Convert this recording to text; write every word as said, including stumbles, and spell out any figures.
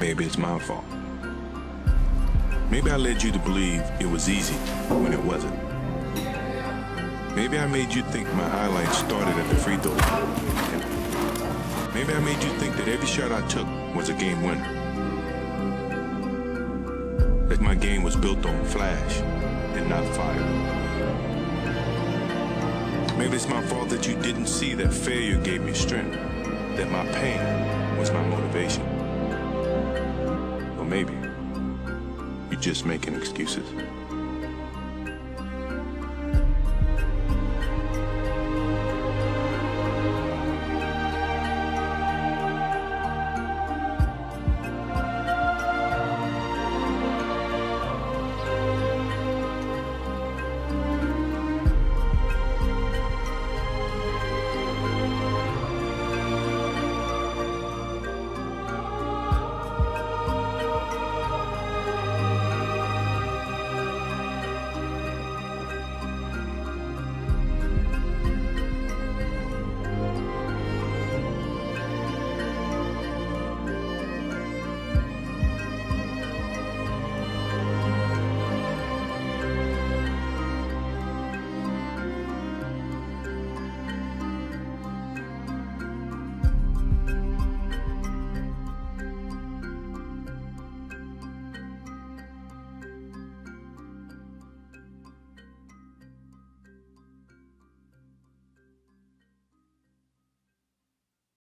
Maybe it's my fault. Maybe I led you to believe it was easy when it wasn't. Maybe I made you think my highlights started at the free throw line. Maybe I made you think that every shot I took was a game winner. That my game was built on flash and not fire. Maybe it's my fault that you didn't see that failure gave me strength, that my pain was my motivation. Or maybe you're just making excuses.